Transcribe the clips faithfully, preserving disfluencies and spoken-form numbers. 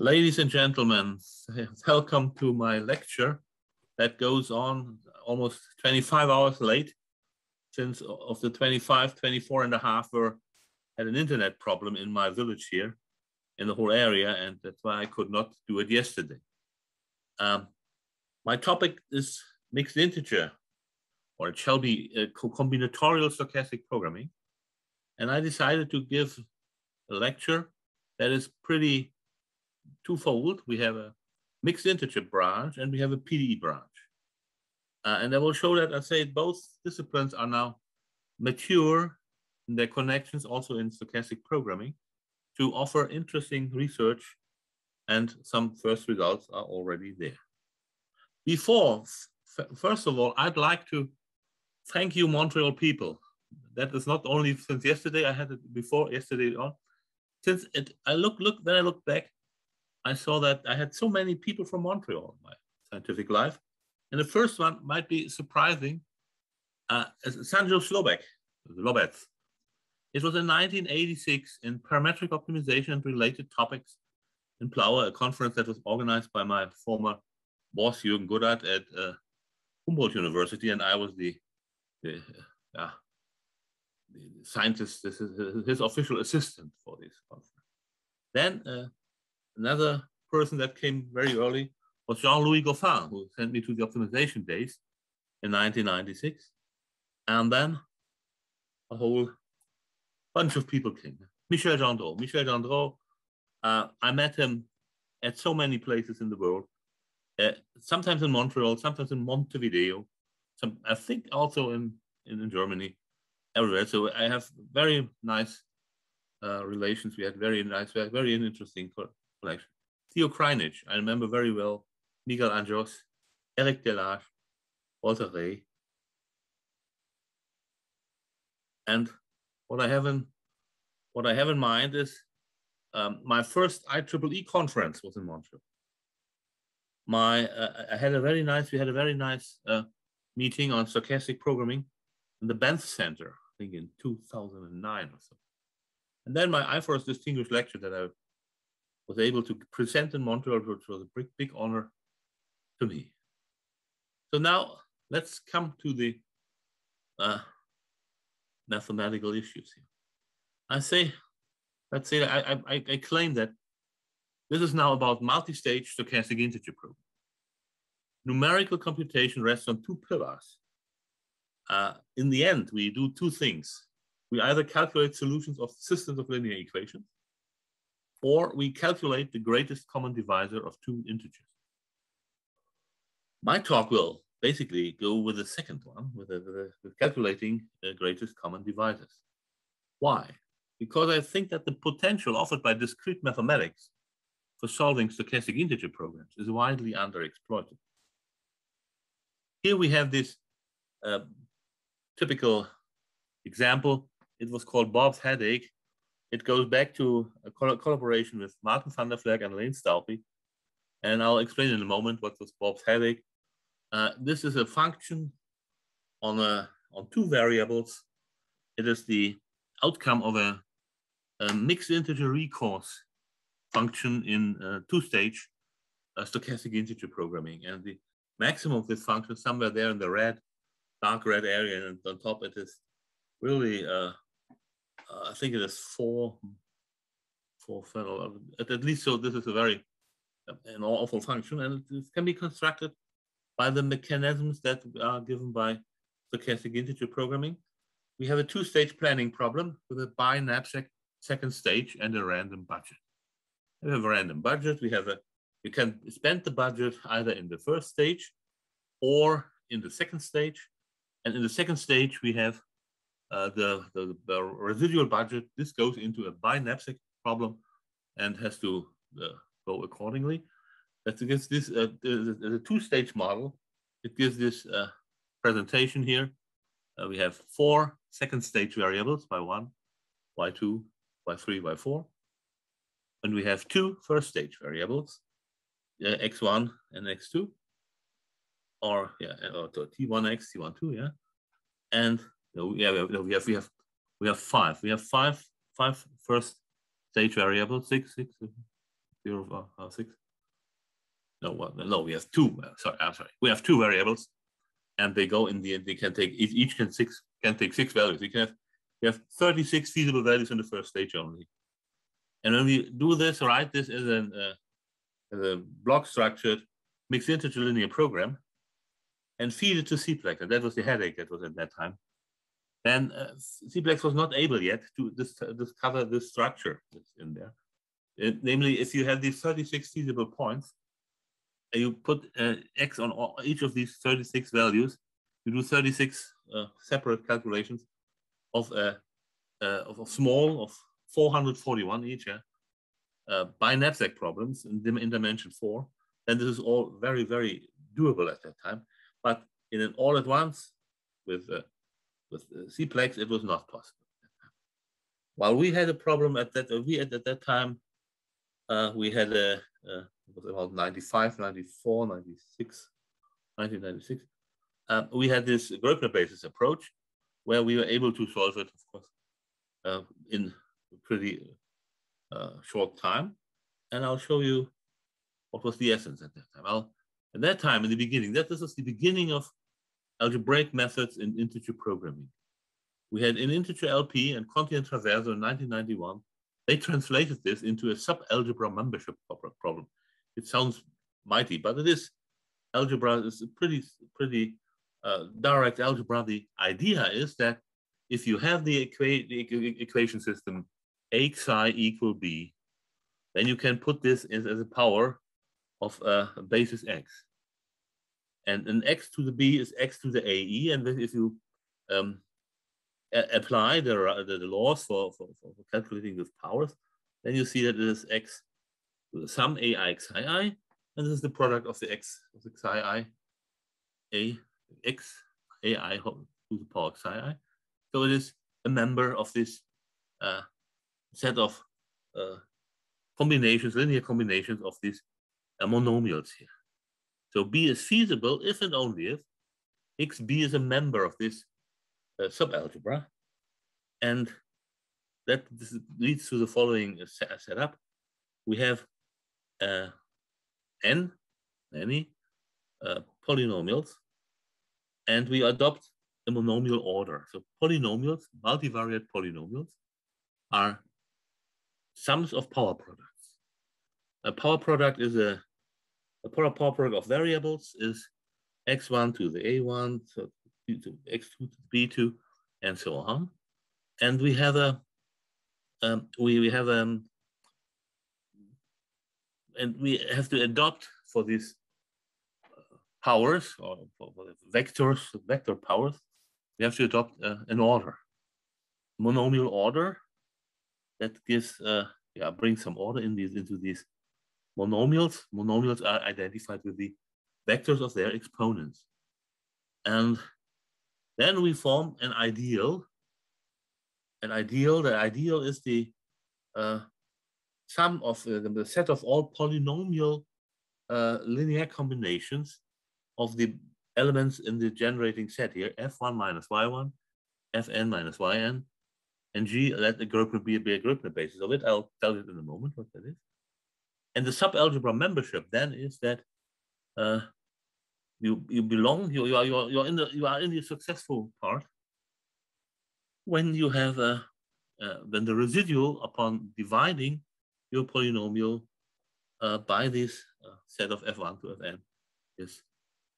Ladies and gentlemen, welcome to my lecture that goes on almost twenty-five hours late, since of the twenty-five, twenty-four and a half were had an internet problem in my village here, in the whole area, and that's why I could not do it yesterday. Um, my topic is mixed integer, or it shall be uh, combinatorial stochastic programming, and I decided to give a lecture that is pretty twofold. We have a mixed integer branch and we have a P D E branch. Uh, and I will show that I say both disciplines are now mature in their connections, also in stochastic programming, to offer interesting research, and some first results are already there. Before, first of all, I'd like to thank you, Montreal people. That is not only since yesterday, I had it before yesterday on. Since it, I look, look, when I look back, I saw that I had so many people from Montreal in my scientific life. And the first one might be surprising, uh, Sanjo Slovec, Roberts. It was in nineteen eighty-six in parametric optimization and related topics in Plaue, a conference that was organized by my former boss, Jürgen Godard, at uh, Humboldt University. And I was the, the, uh, the scientist, this is his official assistant for this conference. Then, uh, Another person that came very early was Jean-Louis Goffin, who sent me to the optimization days in nineteen ninety-six. And then a whole bunch of people came. Michel Gendrot. Michel Gendrot, uh, I met him at so many places in the world, uh, sometimes in Montreal, sometimes in Montevideo, some, I think also in, in Germany, everywhere. So I have very nice uh, relations. We had very nice, very interesting connection. Theo Kreinich, I remember very well, Miguel Anjos, Eric Delage, Walter Rey. And what I have in, what I have in mind is um, my first I triple E conference was in Montreal. My, uh, I had a very nice, we had a very nice uh, meeting on stochastic programming in the Banff Center, I think in two thousand nine or so. And then my I first Distinguished Lecture that I was able to present in Montreal, which was a big, big honor to me. So now let's come to the uh, mathematical issues here. I say, let's say, I, I, I claim that this is now about multi-stage stochastic integer programming. Numerical computation rests on two pillars. Uh, in the end, we do two things. We either calculate solutions of systems of linear equations, or we calculate the greatest common divisor of two integers. My talk will basically go with the second one, with, the, with calculating the greatest common divisors. Why? Because I think that the potential offered by discrete mathematics for solving stochastic integer programs is widely underexploited. Here we have this uh, typical example. It was called Bob's headache. It goes back to a collaboration with Martin van der Flap and Lane Stalpe. And I'll explain in a moment what was Bob's headache. Uh, this is a function on, a, on two variables. It is the outcome of a, a mixed integer recourse function in uh, two-stage uh, stochastic integer programming. And the maximum of this function is somewhere there in the red, dark red area. And on top, it is really, uh, I think it is four, four federal, at least so this is a very, an awful function, and it can be constructed by the mechanisms that are given by stochastic integer programming. We have a two-stage planning problem with a bi-knapsack second stage and a random budget. We have a random budget, we have a, you can spend the budget either in the first stage or in the second stage. And in the second stage, we have Uh, the, the, the residual budget. This goes into a bi-knapsack problem and has to uh, go accordingly. That's against this, uh, the, the, the two-stage model. It gives this uh, presentation here. Uh, we have four second-stage variables, y one, y two, y three, y four. And we have two first-stage variables, uh, x one and x two, or, yeah, or t one x, t one two, yeah. And No, yeah, we have we have we have five. We have five five first stage variables, six, six, zero, uh, six. No, well, no, we have two. Uh, sorry, I'm sorry. We have two variables, and they go in the. They can take if each can six can take six values. We can have we have thirty-six feasible values in the first stage only. And when we do this, write this as an uh, as a block structured mixed integer linear program, and feed it to C PLEX, and that was the headache that was at that time. Then uh, C PLEX was not able yet to dis discover this structure that's in there. It, namely, if you have these thirty-six feasible points, you put uh, X on all, each of these thirty-six values. You do thirty-six uh, separate calculations of, uh, uh, of, of small, of four hundred forty-one each, uh, uh, by knapsack problems in, dim in dimension four. And this is all very, very doable at that time. But in an all at once with uh, with uh, C PLEX, it was not possible. While we had a problem at that, uh, we at, at that time, uh, we had a, uh, it was about ninety-five, ninety-four, ninety-six, nineteen ninety-six. Uh, we had this Gröbner basis approach where we were able to solve it, of course, uh, in a pretty uh, short time. And I'll show you what was the essence at that time. I'll, At that time, in the beginning, that this was the beginning of algebraic methods in integer programming. We had in integer L P and Conti and Traverso in nineteen ninety-one, they translated this into a subalgebra membership problem. It sounds mighty, but it is algebra. It's a pretty, pretty uh, direct algebra. The idea is that if you have the, equa the equ equation system A psi equal B, then you can put this as, as a power of uh, basis X, and an X to the B is X to the A E, and then if you um, apply the, the the laws for, for for calculating these powers, then you see that it is X to the sum A I X I I, and this is the product of the X of the Xi I A X A I to the power Xi I. So it is a member of this uh, set of uh, combinations, linear combinations of these monomials here. So B is feasible if and only if X B is a member of this uh, subalgebra, and that this leads to the following uh, set setup. We have uh, n, many uh, polynomials, and we adopt a monomial order. So polynomials, multivariate polynomials, are sums of power products. A power product is a A power product of variables is x one to the a one, so to x two to the b two, and so on. And we have a um, we we have um and we have to adopt for these powers or for vectors vector powers. We have to adopt uh, an order, monomial order, that gives uh, yeah brings some order in these into these. Monomials, monomials are identified with the vectors of their exponents. And then we form an ideal. An ideal, the ideal is the uh, sum of uh, the set of all polynomial uh, linear combinations of the elements in the generating set here, f one minus y one, fn minus yn, and g, let the Gröbner be, be a Gröbner basis of it. I'll tell you in a moment what that is. And the subalgebra membership then is that uh, you you belong you you are you are, you are in the you are in the successful part when you have a uh, when the residual upon dividing your polynomial uh, by this uh, set of f one to fn is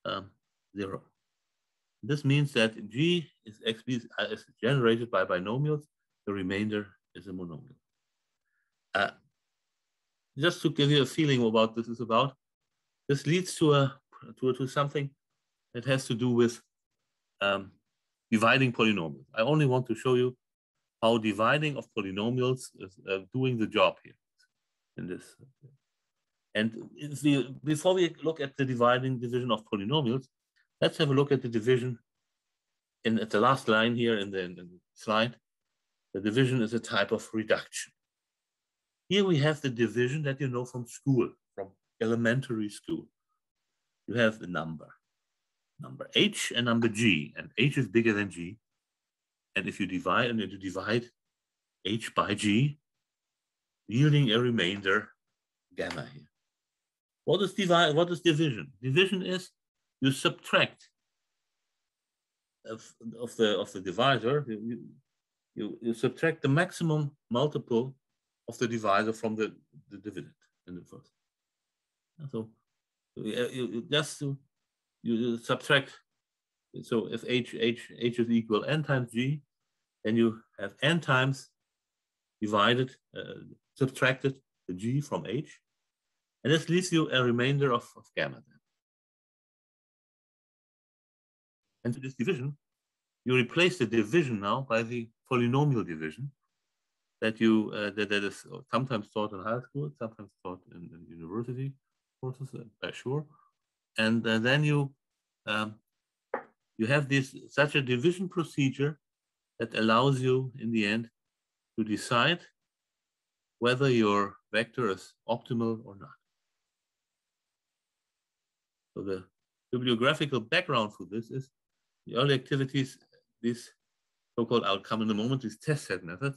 um, zero. This means that G is X B is, uh, is generated by binomials. The remainder is a monomial. Uh, Just to give you a feeling about this is about, this leads to a to to something that has to do with um, dividing polynomials. I only want to show you how dividing of polynomials is uh, doing the job here in this. And if we, before we look at the dividing division of polynomials, let's have a look at the division. In at the last line here in the, in the slide, the division is a type of reduction. Here we have the division that you know from school, from elementary school. You have the number, number H and number G, and H is bigger than G. And if you divide and you divide H by G, yielding a remainder gamma here. What is divide? What is division? Division is you subtract of, of the of the divisor. You, you you subtract the maximum multiple of the divisor from the, the dividend in the first. And so you, you just to you subtract. So if h h h is equal n times g, then you have n times divided, uh, subtracted the g from h. And this leaves you a remainder of, of gamma then. And to this division, you replace the division now by the polynomial division that you uh, that, that is sometimes taught in high school, sometimes taught in, in university courses, by sure. And uh, then you um, you have this such a division procedure that allows you in the end to decide whether your vector is optimal or not. So the bibliographical background for this is the early activities, this so-called outcome in the moment, this test set method,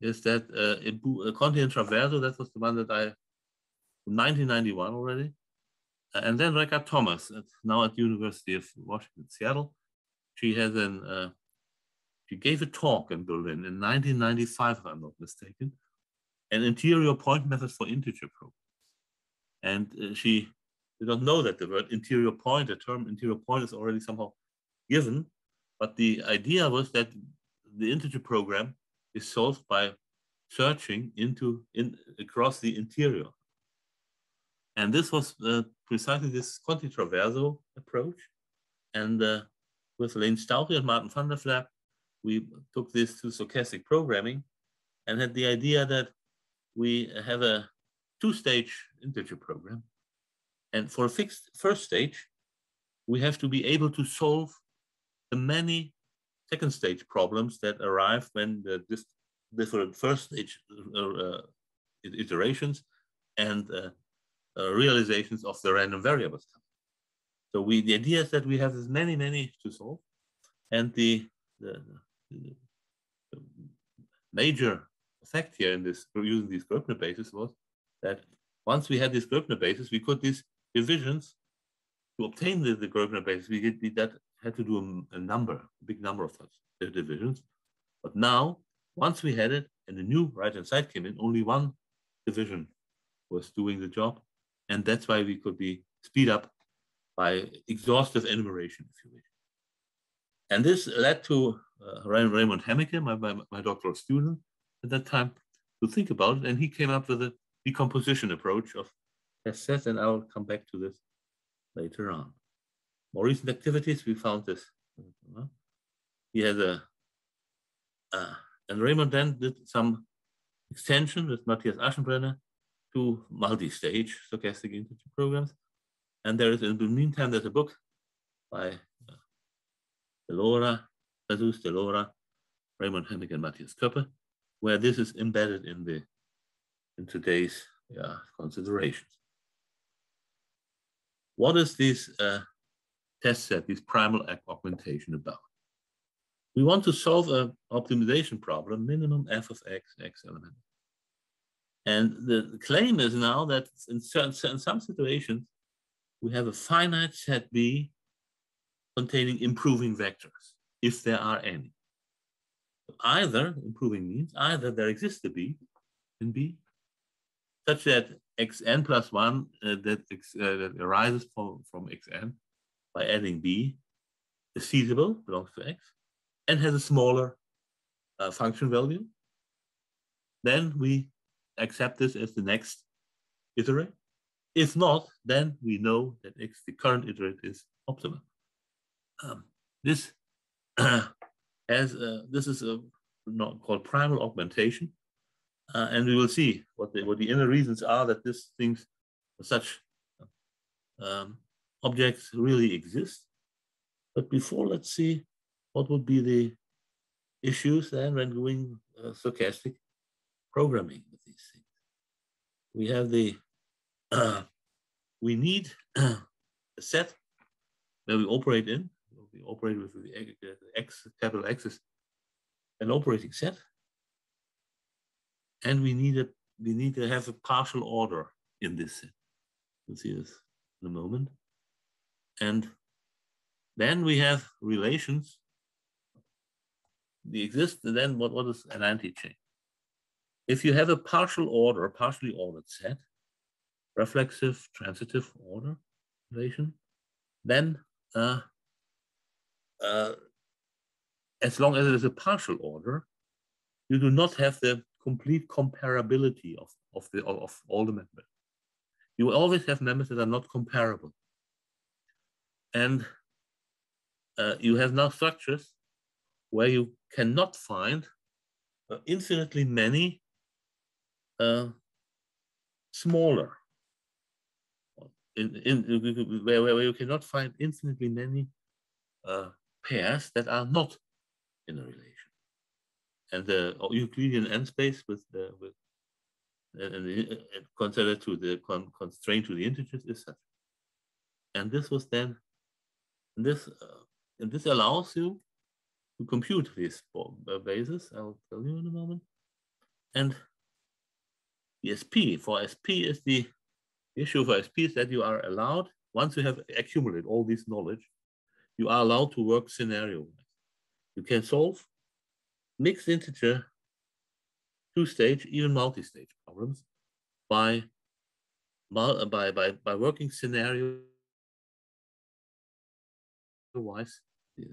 is that uh, Conti and Traverso, that was the one that I, nineteen ninety-one already, and then Rekha Thomas, at, now at the University of Washington, Seattle. She has an, uh, she gave a talk in Berlin in nineteen ninety-five, if I'm not mistaken, an interior point method for integer probe. And uh, she You don't know that the word interior point, the term interior point is already somehow given, but the idea was that the integer program is solved by searching into in across the interior. And this was uh, precisely this Conti Traverso approach. And uh, with Lane Stalpe and Martin van der Flap, we took this to stochastic programming and had the idea that we have a two-stage integer program. And for a fixed first stage, we have to be able to solve the many second stage problems that arrive when the different first stage uh, iterations and uh, uh, realizations of the random variables come. So we, the idea is that we have as many, many to solve. And the, the, the major effect here in this, using these Gröbner bases, was that once we had this Gröbner basis, we could these divisions to obtain the, the Gröbner basis, we did that had to do a, a number, a big number of such divisions. But now, once we had it and the new right-hand side came in, only one division was doing the job. And that's why we could be speed up by exhaustive enumeration, if you wish. And this led to uh, Raymond Hemmicker, my, my, my doctoral student at that time, to think about it. And he came up with a decomposition approach of test sets, and I'll come back to this later on. More recent activities, we found this. He has a, uh, and Raymond then did some extension with Matthias Aschenbrenner to multi-stage stochastic integer programs. And there is, in the meantime, there's a book by uh, Delora, Razouk, Delora, Raymond Hemmicker, and Matthias Köppe, where this is embedded in the in today's yeah, considerations. What is this uh, test set, this primal augmentation about? We want to solve an optimization problem, minimum f of x, x element. And the claim is now that in, certain, in some situations, we have a finite set B containing improving vectors, if there are any. Either, improving means, either there exists a B in B, such that xn plus one uh, that, x, uh, that arises from, from xn by adding b is feasible, belongs to x, and has a smaller uh, function value. Then we accept this as the next iterate. If not, then we know that x, the current iterate, is optimal. Um, this, has, uh, this is a, not called primal augmentation. Uh, and we will see what the, what the inner reasons are that these things, such um, objects really exist. But before, let's see what would be the issues then when doing uh, stochastic programming with these things. We have the, uh, we need a set where we operate in, we operate with the X, capital X is an operating set. And we need a we need to have a partial order in this set. You'll see this in a moment. And then we have relations. They exist, and then what, what is an anti-chain? If you have a partial order, a partially ordered set, reflexive, transitive order relation, then uh, uh, as long as it is a partial order, you do not have the complete comparability of, of, the, of all the members. You always have members that are not comparable. And uh, you have now structures where you cannot find uh, infinitely many uh, smaller, in, in, where, where you cannot find infinitely many uh, pairs that are not in a relation. And the Euclidean n space with the, with and the, considered to the con, constraint to the integers is such. And this was then, and this uh, and this allows you to compute these bases. I'll tell you in a moment. And the S P for S P is the, the issue for S P is that you are allowed, once you have accumulated all this knowledge, you are allowed to work scenario. You can solve mixed integer, two-stage, even multi-stage problems by, by, by, by working scenario wise. Yeah.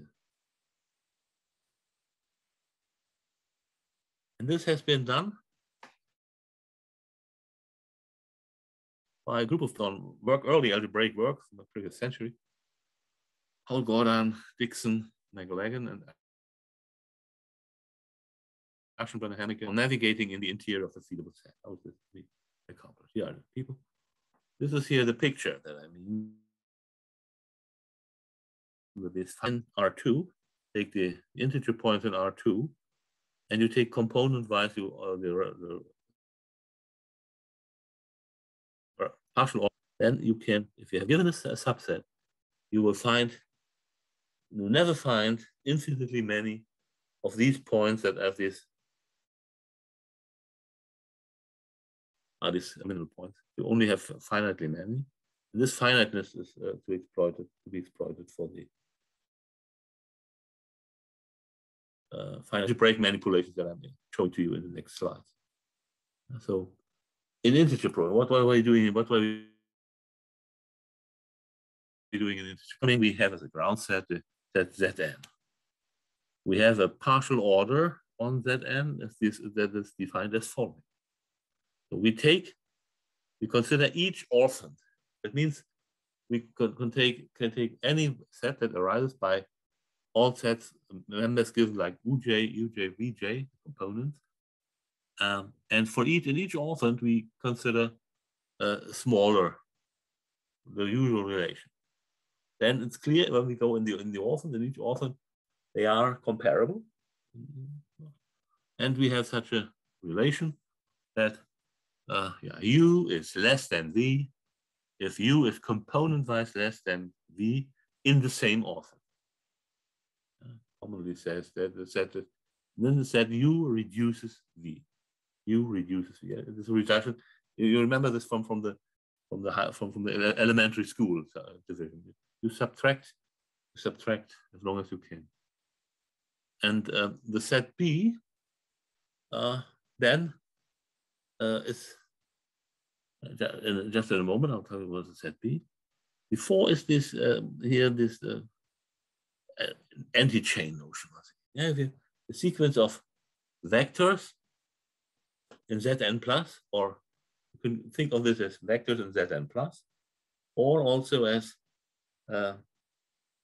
And this has been done by a group of on work, early algebraic work from the previous century. Paul Gordan, Dickson, McLagan, and Aschenbrenner, Hemmicker, navigating in the interior of the feedable set. How is this to be accomplished? Here are the people. This is here the picture that I mean. With this in R two, take the integer points in R two, and you take component-wise you uh, the, the partial order. Then you can, if you have given a, a subset, you will find, you will never find infinitely many of these points that have this. Are these minimal points. You only have finitely many. And this finiteness is uh, to exploited to be exploited for the uh, finite algebraic manipulations that I'm showing to you in the next slide. So, in integer programming, what, what were we doing? What were we doing in integer programming? We have as a ground set the set Zn. We have a partial order on Zn as this, that is defined as following. So we take, we consider each orphan. That means we can, can take can take any set that arises by all sets members given like uj, uj, vj components, um, and for each in each orphan we consider uh, smaller the usual relation. Then it's clear when we go in the in the orphan in each orphan they are comparable, and we have such a relation that. Uh, yeah, U is less than V if U is component-wise less than V in the same orphan. Uh, commonly says that the set that, then the set U reduces V. U reduces V. This reduction. You remember this from from the from the from from the elementary school division. You subtract, you subtract as long as you can. And uh, the set B uh, then. Uh, it's uh, just in a moment. I'll tell you what the set B. Before is this uh, here this uh, uh, anti-chain notion. Yeah, the, the sequence of vectors in Zn plus, or you can think of this as vectors in Zn plus, or also as uh,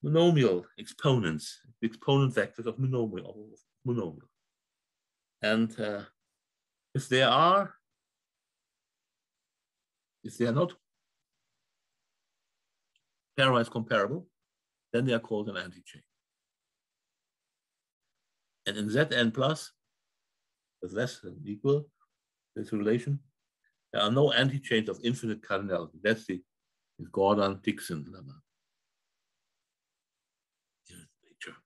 monomial exponents, exponent vectors of monomial, of monomial, and uh, if there are. If they are not pairwise comparable, then they are called an anti-chain. And in Zn plus, is less than equal, this relation, there are no anti-chains of infinite cardinality. That's the Gordan–Dickson lemma. Here's the picture.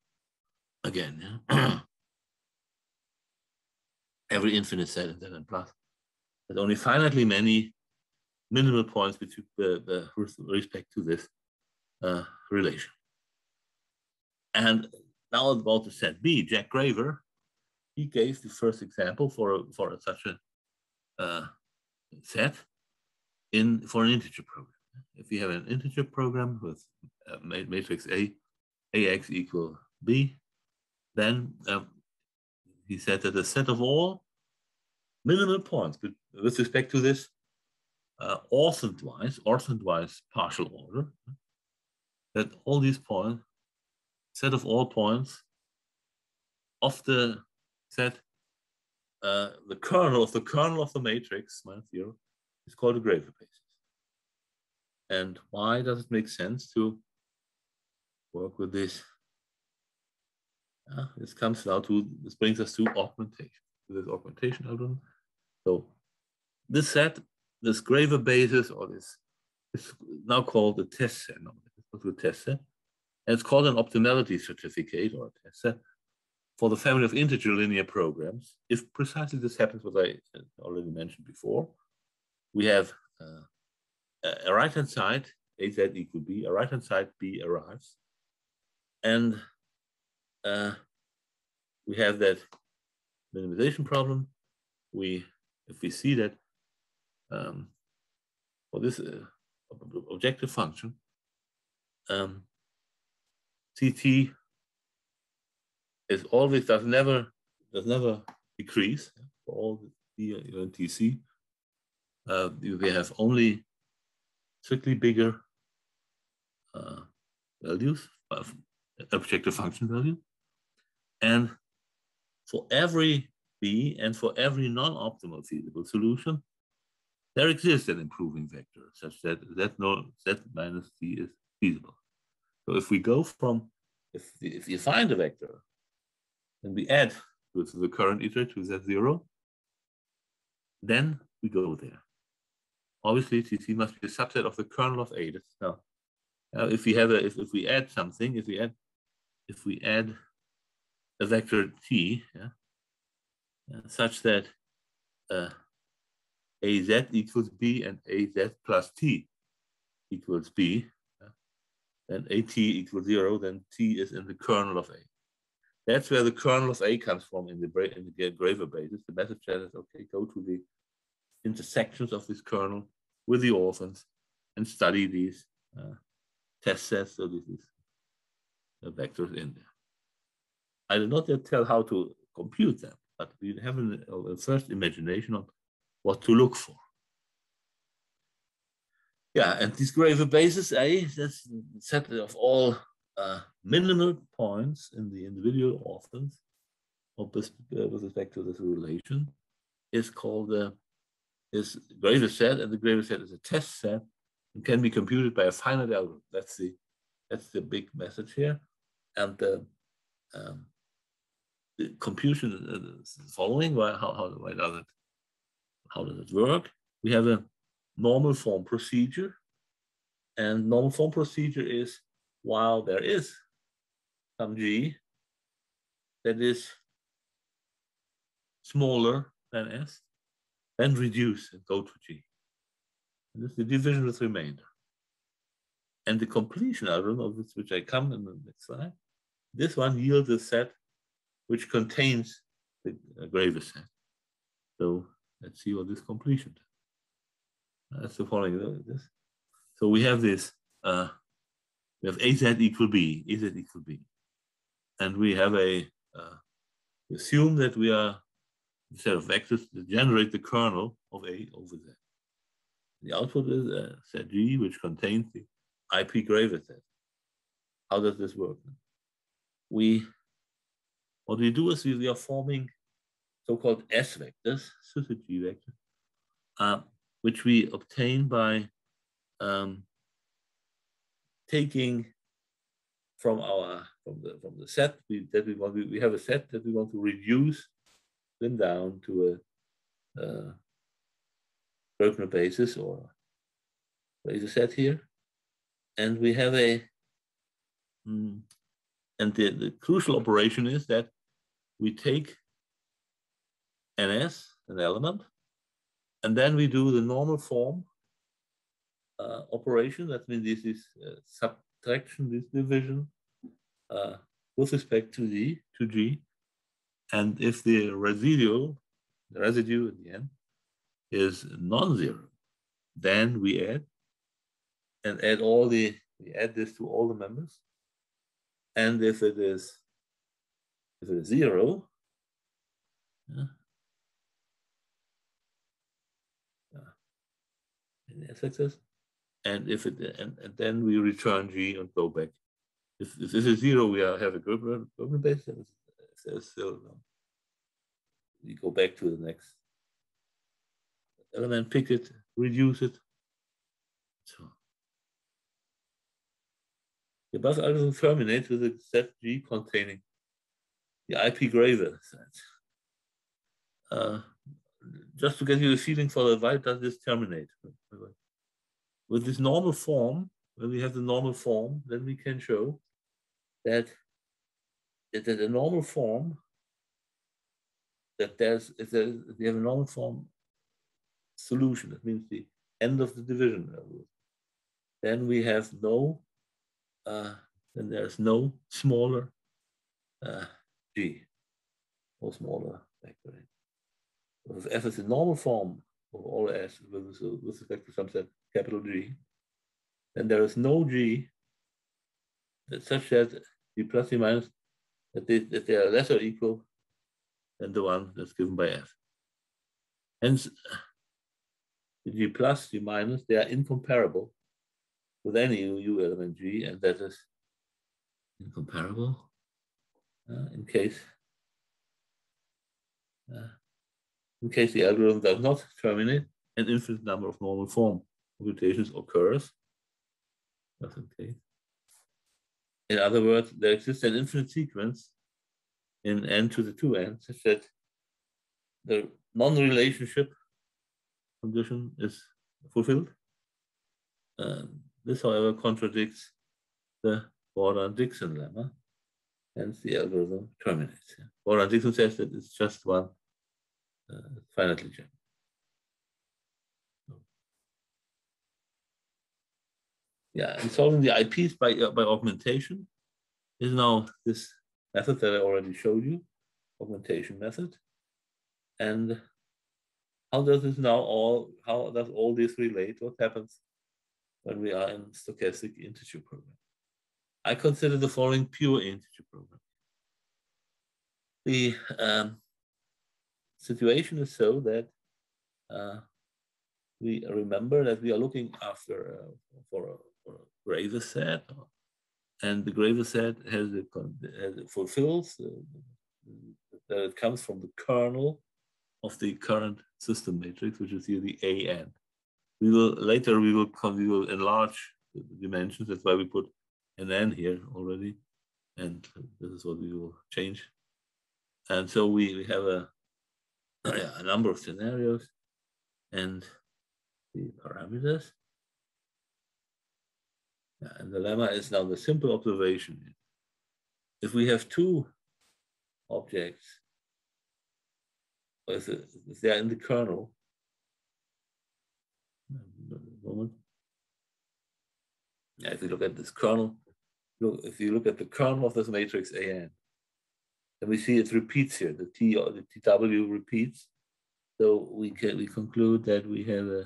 Again, yeah. Every infinite set in Zn plus has only finitely many minimal points with, uh, uh, with respect to this uh, relation. And now let's go to set B. Jack Graver, he gave the first example for, for such a uh, set in for an integer program. If you have an integer program with uh, matrix A, A X equal B, then uh, he said that the set of all minimal points with, with respect to this uh, orthontwise, orthontwise partial order, that all these points, set of all points of the set, uh, the kernel of the kernel of the matrix, my theory, is called a Graver basis. And why does it make sense to work with this? Uh, this comes now to, this brings us to augmentation, to this augmentation algorithm. So this set, this Graver basis, or this, is now called the test set. No, it's not the test set. And it's called an optimality certificate, or a test set, for the family of integer linear programs. If precisely this happens, what I already mentioned before, we have uh, a right-hand side, az equal b, a right-hand side, b arrives. And uh, we have that minimization problem. We, if we see that um, for this uh, objective function, um, Ct is always, does never, does never decrease for all the D and T C. Uh, we have only strictly bigger uh, values of objective function value. And for every B and for every non-optimal feasible solution, there exists an improving vector such that Z, no, Z minus D is feasible. So if we go from, if, if you find a vector and we add with the current iterator to Z zero, then we go there. Obviously, T C must be a subset of the kernel of A. Now, uh, if we have a, if, if we add something, if we add, if we add a vector T, yeah, uh, such that uh, A Z equals B and A Z plus T equals B, yeah, then A T equals zero. Then T is in the kernel of A. That's where the kernel of A comes from in the in the Graver basis. The message says, okay, go to the intersections of this kernel with the orphans and study these uh, test sets, so this is the vectors in there. I did not yet tell how to compute them, but we have a first imagination of what to look for. Yeah, and this Graver basis A, that's a set of all uh, minimal points in the individual orphans with respect to this relation, is called the uh, is Graver set, and the Graver set is a test set and can be computed by a finite algorithm. That's the that's the big message here, and uh, um, the computation is following. Why how how why does it how does it work? We have a normal form procedure, and normal form procedure is while there is some G that is smaller than S, then reduce and go to G. And this is the division with remainder. And the completion algorithm of this, which I come in the next slide, this one yields a set which contains the Graver set. So let's see what this completion does. That's the following. This. So we have this, uh, we have A Z equal B, A Z equal B. And we have a, uh, we assume that we are the set of vectors that generate the kernel of A over Z. The output is a set G, which contains the I P Graver set. How does this work? We, what we do is we, we are forming so-called S vectors, sysg vectors, uh, which we obtain by um, taking from our from the from the set we, that we want. We, we have a set that we want to reduce them down to a uh, Gröbner basis or basis set here, and we have a mm, and the, the crucial operation is that we take N S, an element, and then we do the normal form uh, operation. That means this is uh, subtraction, this division uh, with respect to the to G. And if the residual, the residue at the end, is non-zero, then we add and add all the we add this to all the members. And if it is if it is zero, yeah, success, and if it and, and then we return G and go back. If, if this is zero, we are, have a Gröbner basis. If there's still no, we go back to the next element, pick it, reduce it. So the bus algorithm terminates with a set G containing the I P Graver set. Uh, Just to get you a feeling for the why does this terminate? With this normal form, when we have the normal form, then we can show that that the normal form that there's if there we have a normal form solution, that means the end of the division. Then we have no, uh, then there's no smaller uh, G, no smaller vector. If F is the normal form of all S with, with respect to some set capital G, then there is no G that such that the plus and minus that they, that they are less or equal than the one that's given by F. Hence, the G plus, G minus, they are incomparable with any U element G, and that is incomparable uh, in case. Uh, In case the algorithm does not terminate, an infinite number of normal form computations occurs. That's okay. In other words, there exists an infinite sequence in n to the two n such that the non-relationship condition is fulfilled. Um, this, however, contradicts the Gordan–Dickson lemma, hence the algorithm terminates. Gordan–Dickson says that it's just one. Uh, finitely general. So. Yeah, and solving the I Ps by, uh, by augmentation is now this method that I already showed you, augmentation method. And how does this now all, how does all this relate? What happens when we are in stochastic integer program? I consider the following pure integer program. The um, situation is so that uh, we remember that we are looking after uh, for, a, for a Graver set, and the Graver set has, a, has a fulfills uh, that it comes from the kernel of the current system matrix, which is here the A N. We will later we will come, we will enlarge the dimensions. That's why we put an N here already, and this is what we will change. And so we, we have a Yeah, a number of scenarios and the parameters. Yeah, and the lemma is now the simple observation. If we have two objects, if they are in the kernel, moment. Yeah, if you look at this kernel, look, if you look at the kernel of this matrix A N, and we see it repeats here. The T or the T W repeats, so we can we conclude that we have a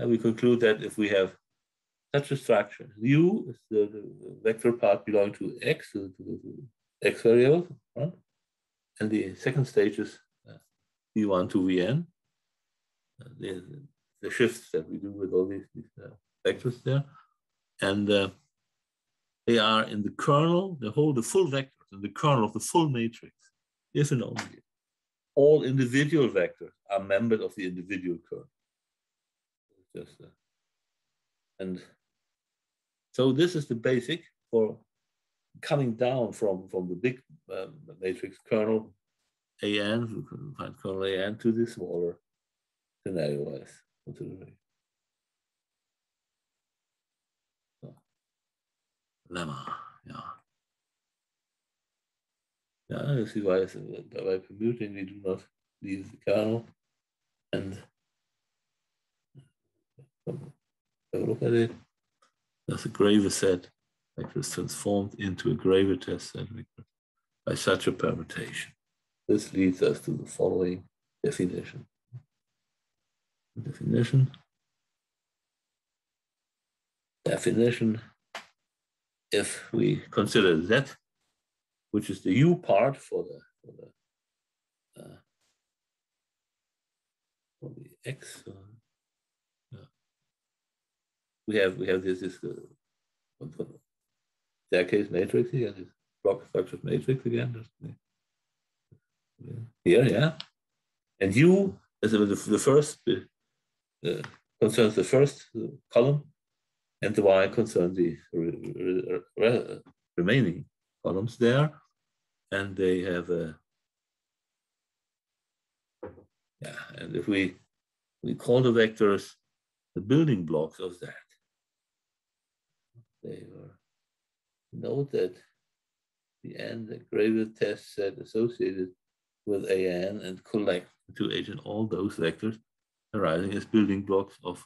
and we conclude that if we have such a structure, U is the, the vector part belonging to X, to, to, to X variable, right? And the second stage is V one to V N. Uh, the, the shifts that we do with all these, these uh, vectors there, and uh, they are in the kernel, they hold the full vectors in the kernel of the full matrix, if and only. All individual vectors are members of the individual kernel. Just, uh, and so this is the basic for coming down from, from the big um, matrix kernel A N, we can find kernel A N, to the smaller scenario S. Lemma, yeah. the other device, and by permuting we do not leave the kernel, and have a look at it. That's a Graver set vector is transformed into a Graver test set vector by such a permutation. This leads us to the following definition. Definition. Definition. If we consider Z, which is the U part for the for the, uh, for the X, uh, yeah. we have we have this this uh, staircase matrix here, this block structure matrix again. Here, yeah, and U as the, the first uh, concerns the first column, and the Y concerns the re, re, re, remaining columns there, and they have a yeah. And if we we call the vectors the building blocks of that, they were note that the N the Graver test set associated with A N and collect to H and all those vectors arising as building blocks of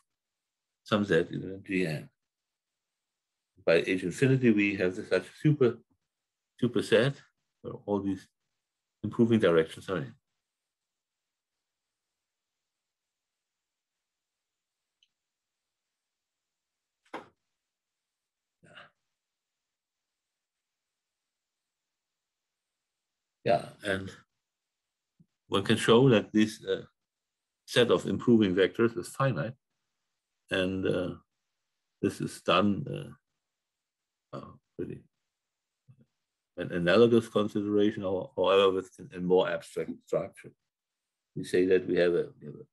some Z element G N. By H infinity, we have such a super super set where all these improving directions are in. Yeah, yeah and one can show that this uh, set of improving vectors is finite, and uh, this is done uh, uh, pretty an analogous consideration, or, however, with a more abstract structure. We say that we have a, we have a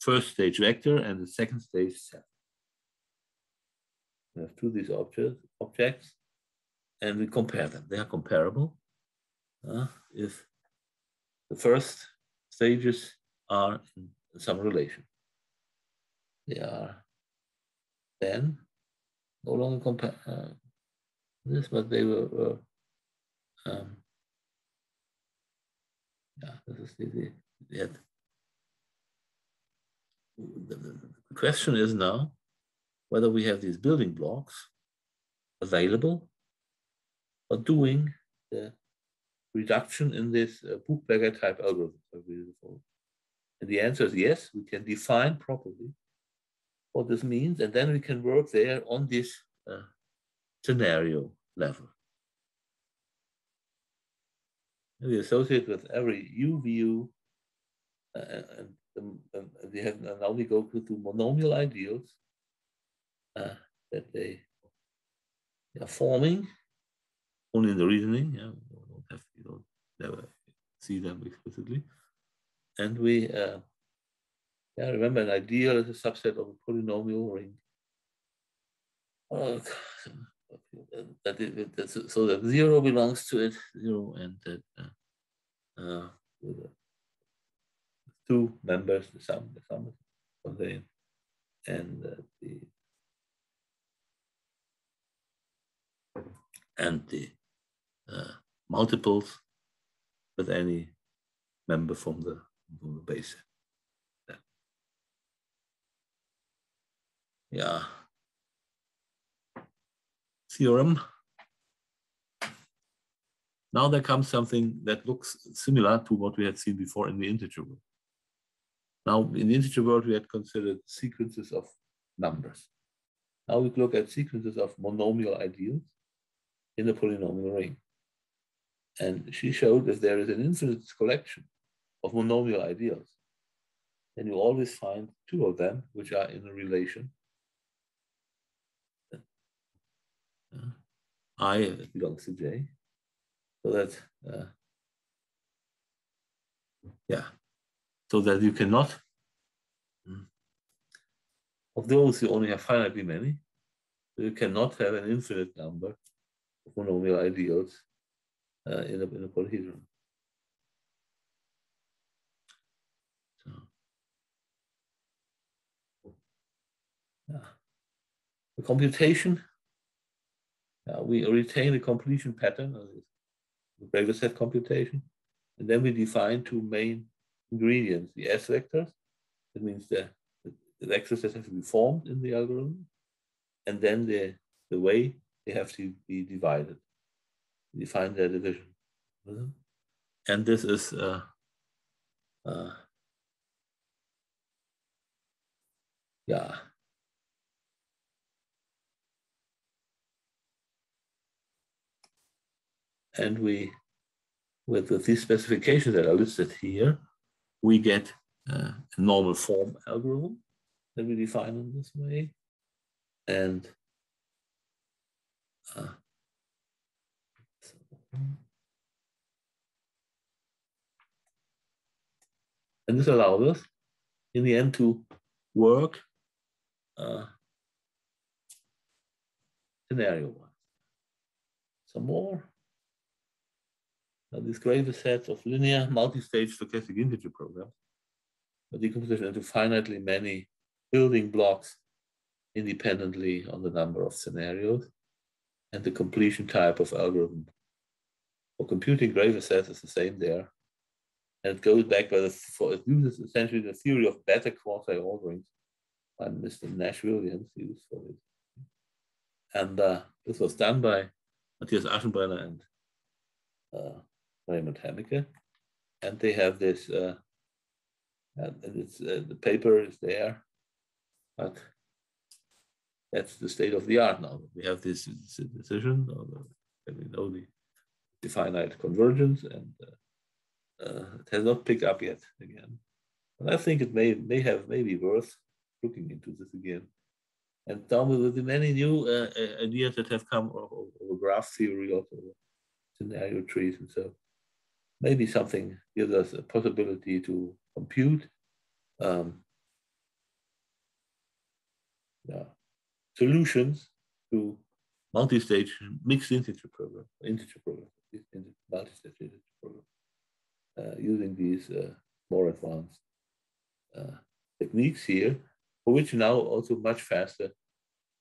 first stage vector and the second stage set. We have two of these objects, objects, and we compare them. They are comparable uh, if the first stages are in some relation. They are then no longer compare uh, this, but they were, were um, yeah, this is the, the, the, the question is now whether we have these building blocks available or doing the reduction in this uh, Buchberger type algorithm. And the answer is yes, we can define properly what this means, and then we can work there on this uh, scenario level. And we associate with every U V U, uh, and, and, and we have and now we go to, to monomial ideals uh, that they, they are forming only in the reasoning. Yeah. Have, you don't never see them explicitly, and we uh, yeah, remember an ideal is a subset of a polynomial ring. Oh, that it, that, so that zero belongs to it, zero, and that uh, uh, two members, the sum, the sum of them, and uh, the and the. Uh, multiples with any member from the, from the base. Yeah. yeah. Theorem. Now there comes something that looks similar to what we had seen before in the integer world. Now in the integer world, we had considered sequences of numbers. Now we look at sequences of monomial ideals in the polynomial ring. And she showed that there is an infinite collection of monomial ideals, and you always find two of them which are in a relation. Uh, I belongs to J, so that uh, yeah, so that you cannot of those you only have finitely many. So you cannot have an infinite number of monomial ideals. Uh, in, a, in a polyhedron. So, yeah. The computation, uh, we retain a completion pattern, Gregor set computation. And then we define two main ingredients, the S vectors. That means the, the vectors that have to be formed in the algorithm. And then the, the way they have to be divided. We define their division. And this is uh, uh, yeah. And we, with, with these specifications that are listed here, we get uh, a normal form algorithm that we define in this way. And uh, so. And this allows us, in the end, to work uh, scenario-wise. Some more. Now, these Graver sets of linear, multi-stage stochastic integer programs are decomposed into finitely many building blocks independently on the number of scenarios. And the completion type of algorithm for computing Graver sets is the same there. And it goes back by the, for it uses essentially the theory of beta quasi orderings by Mister Nash Williams used for it. And uh, this was done by Matthias Aschenbrenner and uh, Raymond Hemmicker. And they have this, uh, and it's, uh, the paper is there, but that's the state of the art now. We have this, this decision, and we know the, the finite convergence, and uh, Uh, it has not picked up yet again, but I think it may may have maybe worth looking into this again. And down with the many new uh, ideas that have come over graph theory, also scenario trees, and so maybe something gives us a possibility to compute, um, yeah, solutions to multi-stage mixed integer program, integer program, multi-stage integer program. Uh, using these uh, more advanced uh, techniques here, for which now also much faster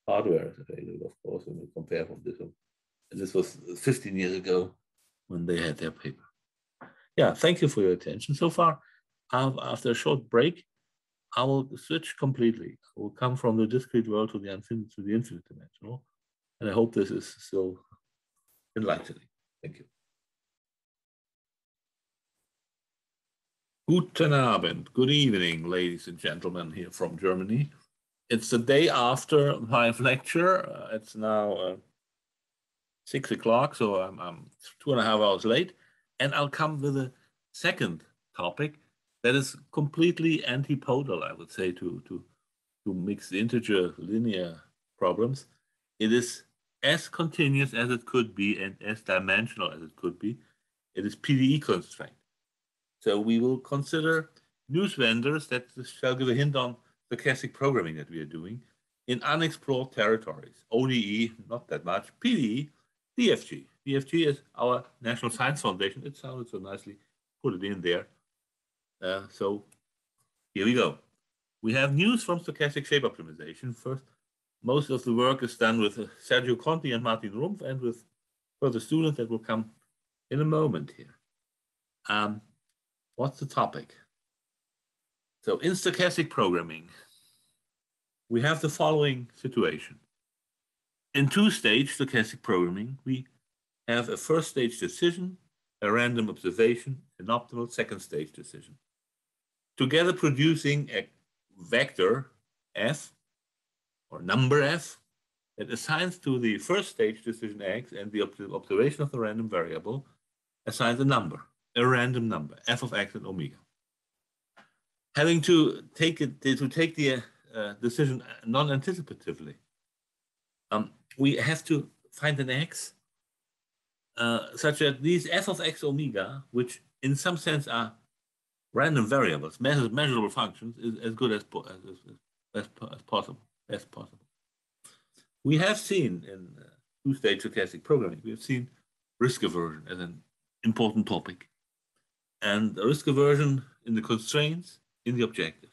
hardware is available, of course, when we compare from this one. And this was fifteen years ago when they had their paper. Yeah, thank you for your attention. So far, I've, after a short break, I will switch completely. I will come from the discrete world to the infinite, to the infinite dimensional. And I hope this is still enlightening. Thank you. Guten Abend, good evening, ladies and gentlemen, here from Germany. It's the day after my lecture. Uh, it's now uh, six o'clock, so I'm, I'm two and a half hours late. And I'll come with a second topic that is completely antipodal, I would say, to, to, to mixed integer linear problems. It is as continuous as it could be and as dimensional as it could be. It is P D E constrained. So we will consider news vendors that shall give a hint on stochastic programming that we are doing in unexplored territories. O D E, not that much, P D E, D F G. D F G is our National Science Foundation. It sounded so nicely, put it in there. Uh, so here we go. We have news from stochastic shape optimization. First, most of the work is done with Sergio Conti and Martin Rumpf and with further students that will come in a moment here. Um, What's the topic? So in stochastic programming, we have the following situation. In two-stage stochastic programming, we have a first-stage decision, a random observation, an optimal second-stage decision, together producing a vector F or number F that assigns to the first-stage decision X and the observation of the random variable assigns a number. A random number, f of x and omega. Having to take it to take the uh, decision non-anticipatively, um, we have to find an x uh, such that these f of x omega, which in some sense are random variables, measurable functions, is as good as po as, as, as possible. As possible, we have seen in uh, two-stage stochastic programming, we have seen risk aversion as an important topic. And risk aversion in the constraints, in the objective.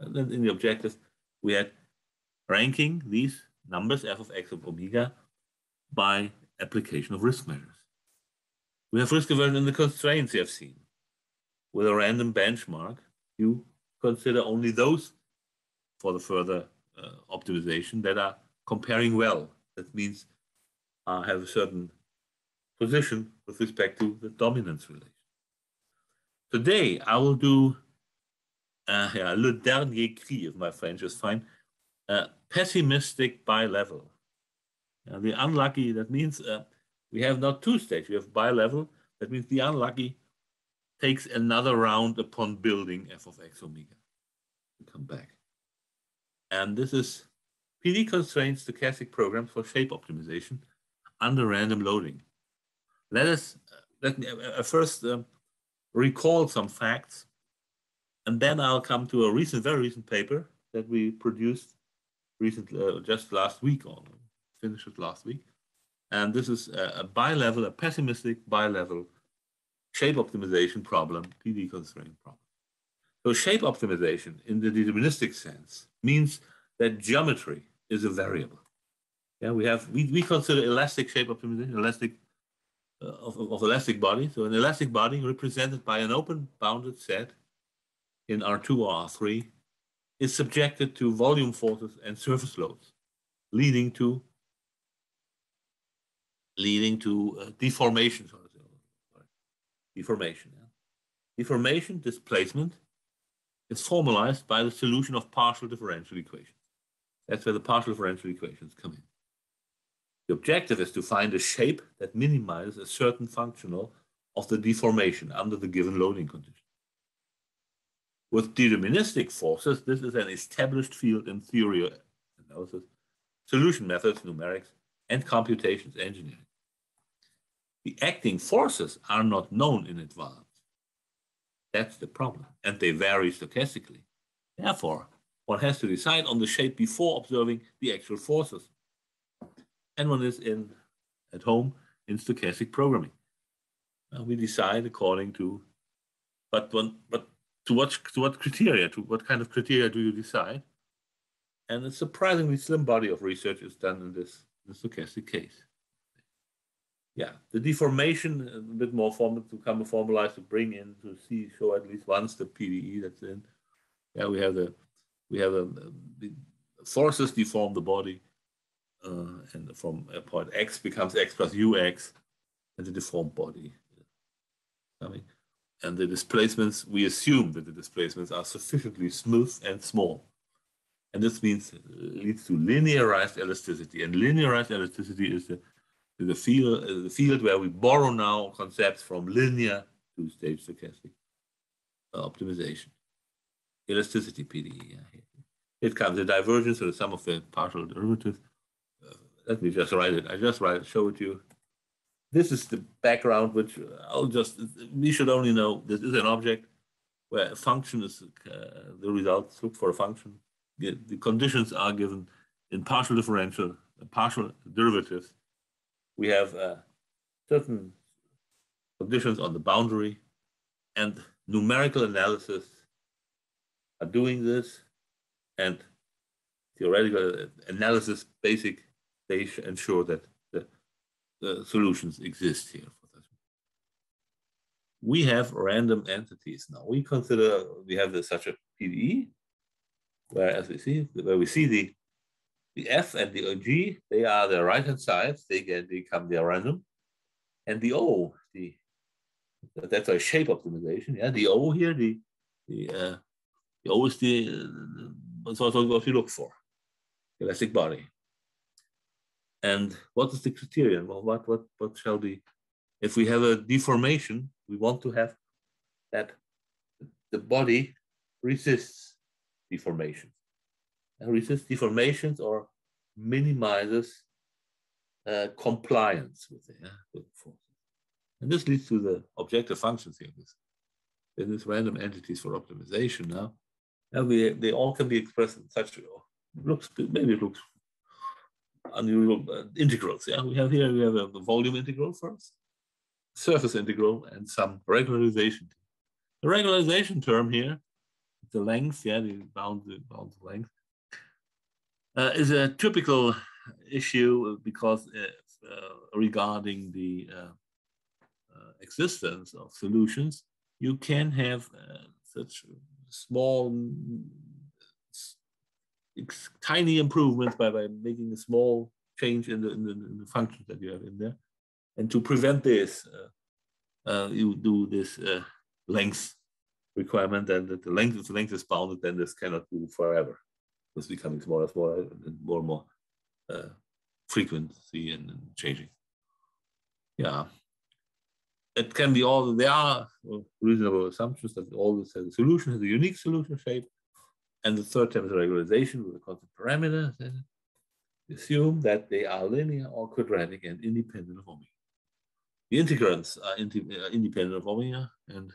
And then in the objective, we had ranking these numbers, f of x of omega, by application of risk measures. We have risk aversion in the constraints you have seen. With a random benchmark, you consider only those for the further uh, optimization that are comparing well. That means uh, have a certain position with respect to the dominance relation. Today, I will do uh, yeah, Le Dernier Cri, if my French is fine, uh, pessimistic bi-level. Uh, the unlucky, that means uh, we have not two stages, we have bi-level. That means the unlucky takes another round upon building f of x omega. We come back. And this is P D constraints stochastic programs for shape optimization under random loading. Let us let me uh, first uh, recall some facts, and then I'll come to a recent, very recent paper that we produced recently, uh, just last week, or finished it last week. And this is a, a bi-level, a pessimistic bi-level shape optimization problem, P D constraint problem. So shape optimization in the deterministic sense means that geometry is a variable. Yeah, we have we, we consider elastic shape optimization, elastic uh, of, of elastic body. So an elastic body represented by an open bounded set in R two or R three is subjected to volume forces and surface loads, leading to leading to uh, deformation. Sorry, sorry. Deformation. Yeah? Deformation, displacement, is formalized by the solution of partial differential equations. That's where the partial differential equations come in. The objective is to find a shape that minimizes a certain functional of the deformation under the given loading condition. With deterministic forces, this is an established field in theory analysis, solution methods, numerics, and computations engineering. The acting forces are not known in advance. That's the problem, and they vary stochastically. Therefore, one has to decide on the shape before observing the actual forces. And one is in, at home in stochastic programming. And we decide according to, but one, but to what to what criteria? To what kind of criteria do you decide? And a surprisingly slim body of research is done in this, this stochastic case. Yeah, the deformation, a bit more formal, to come and formalize, to bring in, to see, show at least once the P D E that's in. Yeah, we have the, we have a, the forces deform the body, uh, and from a point X becomes X plus U X, and the deformed body. I mean, and the displacements, we assume that the displacements are sufficiently smooth and small. And this means, leads to linearized elasticity, and linearized elasticity is the The field, uh, the field where we borrow now concepts from linear to stage stochastic uh, optimization. Elasticity P D E. Yeah. It comes the divergence of the sum of the partial derivatives. Uh, let me just write it. I just write it, show it to you. This is the background, which I'll just, we should only know this is an object where a function is, uh, the results look for a function. The, the conditions are given in partial differential, partial derivatives. We have uh, certain conditions on the boundary, and numerical analysis are doing this, and theoretical analysis basic, they ensure that the, the solutions exist here. We have random entities now. We consider, we have this, such a P D E, where as we see, where we see the The F and the G, they are the right-hand side. They get, they come, they are random. And the O, the that's a shape optimization. Yeah, the O here, the the, uh, the O is the uh, sort of what you look for, elastic body. And what is the criterion? Well, what what what shall be? If we have a deformation, we want to have that the body resists deformation. Resists deformations or minimizes uh, compliance with the, yeah, with the forces. And this leads to the objective function theories. This is random entities for optimization now. And we, they all can be expressed in such, looks, maybe it looks unusual, uh, integrals. Yeah, we have here, we have a volume integral first, surface integral, and some regularization. The regularization term here, the length, yeah, the bound, the bound length, Uh, is a typical issue because uh, uh, regarding the uh, uh, existence of solutions, you can have uh, such small, tiny improvements by, by making a small change in the, in the, in the functions that you have in there. And to prevent this, uh, uh, you do this uh, length requirement, and that the length, if the length is bounded, then this cannot move forever. It's becoming smaller and smaller and more and more uh, frequency and, and changing. Yeah, it can be all, there are reasonable assumptions that all this has a solution, has a unique solution shape. And the third term is regularization with the constant parameters. And assume that they are linear or quadratic and independent of omega. The integrants are independent of omega, and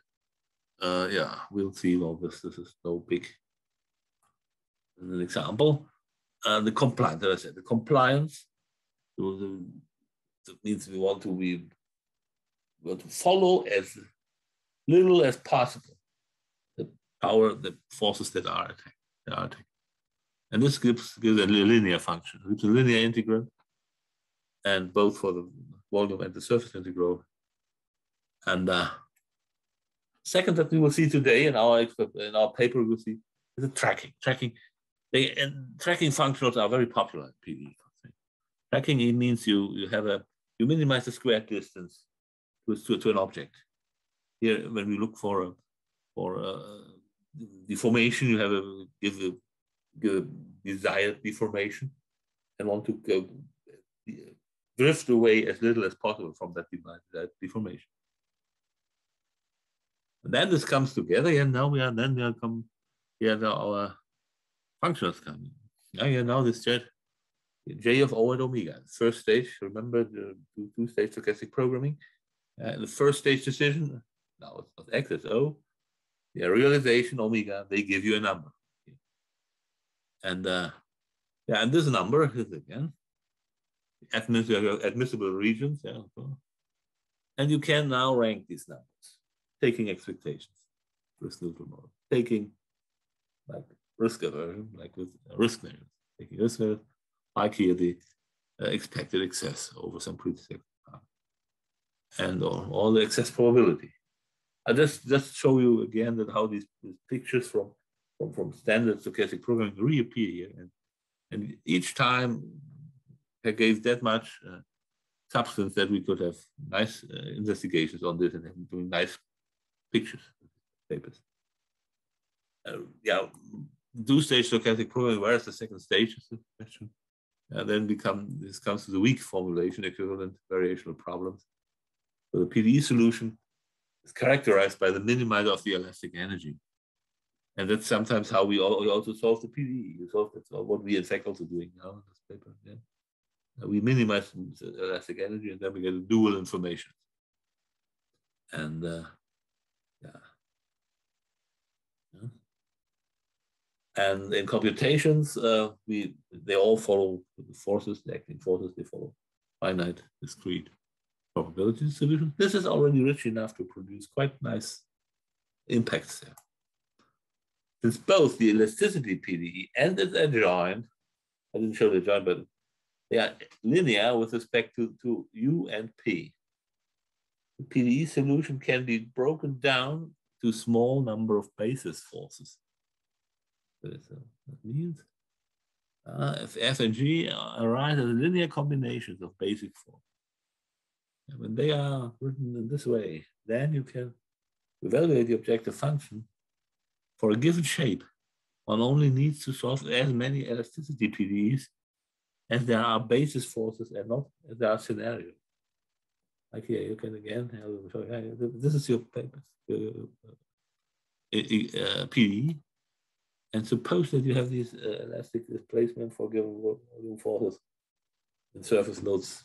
uh, yeah, we'll see. Well, this, this is no big. As an example, uh, the compliance. As I said, the compliance. So the, that means we want to we want to follow as little as possible the power, the forces that are attacked. That are attacked. And this gives, gives a linear function, it's a linear integral, and both for the volume and the surface integral. And uh, second that we will see today in our in our paper, we'll see is the tracking. Tracking, they, and tracking functionals are very popular in P D E. Tracking it means you you have a you minimize the square distance to to, to an object. Here, when we look for a, for a deformation, you have a give a the desired deformation and want to go drift away as little as possible from that, that deformation. And then this comes together, and now we are then we are come here yeah, our functionals coming. Now yeah, now this jet J of O and omega. First stage, remember the two-stage stochastic programming. Uh, the first stage decision, now it's not X, it's O. The realization omega, they give you a number. And uh, yeah, and this number is again admissible, admissible regions, yeah, so. And you can now rank these numbers, taking expectations, risk neutral model, taking like risk aversion, like with risk measures, taking risk measures, like here the uh, expected excess over some predicted path, and all, all the excess probability. I just just show you again that how these, these pictures from. From standard stochastic programming reappear here, and, and each time I gave that much uh, substance that we could have nice uh, investigations on this and doing nice pictures, papers. Uh, yeah, two-stage stochastic programming. Whereas the second stage is the question. Uh, then become this comes to the weak formulation equivalent variational problems. So the P D E solution is characterized by the minimizer of the elastic energy. And that's sometimes how we also solve the P D E. You solve it, or what we in fact also doing now in this paper. Yeah? We minimize elastic energy, and then we get a dual information. And uh, yeah. yeah, and in computations, uh, we they all follow the forces, the acting forces. They follow finite, discrete probability distribution. This is already rich enough to produce quite nice impacts there. Since both the elasticity P D E and its adjoint, I didn't show the adjoint, but they are linear with respect to, to U and P. The P D E solution can be broken down to a small number of basis forces. So that means uh, if F and G arise as linear combinations of basic forces, and when they are written in this way, then you can evaluate the objective function for a given shape. One only needs to solve as many elasticity P D Es as there are basis forces and not as there are scenarios. Like here, you can again, this is your paper, uh, P D E, and suppose that you have these uh, elastic displacement for given volume forces in surface nodes.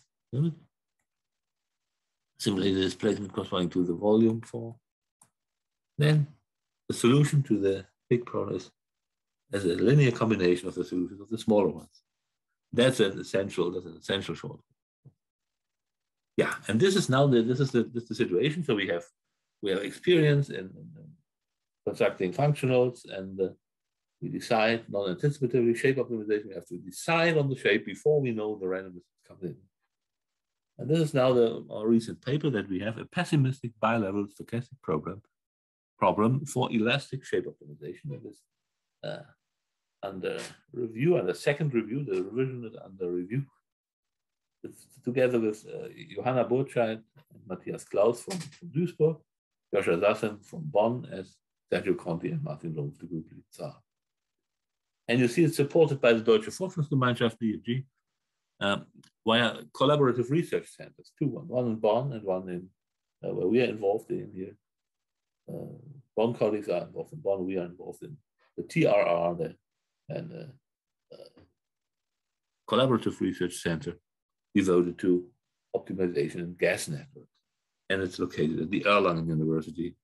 Similarly, the displacement corresponding to the volume for then. The solution to the big problem is as a linear combination of the solutions of the smaller ones. That's an essential. That's an essential short. Yeah, and this is now the this is the this is the situation. So we have we have experience in, in, in constructing functionals, and uh, we decide non-anticipatively shape optimization. We have to decide on the shape before we know the randomness comes in. And this is now the more recent paper that we have, a pessimistic bilevel stochastic problem problem for elastic shape optimization, that is uh, under review, and the second review, the revision is under review. It's together with uh, Johanna Burscheid and Matthias Klaus from, from Duisburg, Joshua Sassen from Bonn, as Sergio Conti and Martin Rumpf, the group leads are. And you see it's supported by the Deutsche Forschungsgemeinschaft, D F G, um, via collaborative research centers, two, one, one in Bonn and one in uh, where we are involved in here. Uh, Bonn colleagues are involved in Bonn, we are involved in the T R R, the, and uh, uh, collaborative research center devoted to optimization in gas networks. And it's located at the Erlangen University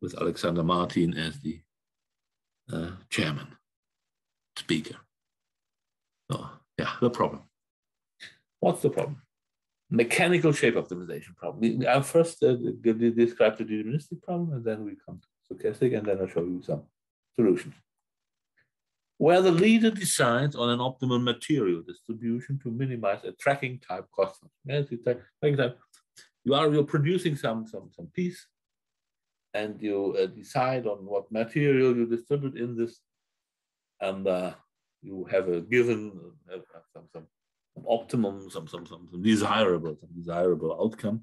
with Alexander Martin as the uh, chairman, speaker. So yeah, the problem. What's the problem? Mechanical shape optimization problem. I'll first uh, describe the deterministic problem, and then we come to stochastic, and then I'll show you some solutions. Where the leader decides on an optimal material distribution to minimize a tracking type cost function. Tracking type. You are you're producing some some some piece, and you uh, decide on what material you distribute in this, and uh, you have a given uh, some some. An optimum, some, some, some, some desirable, some desirable outcome,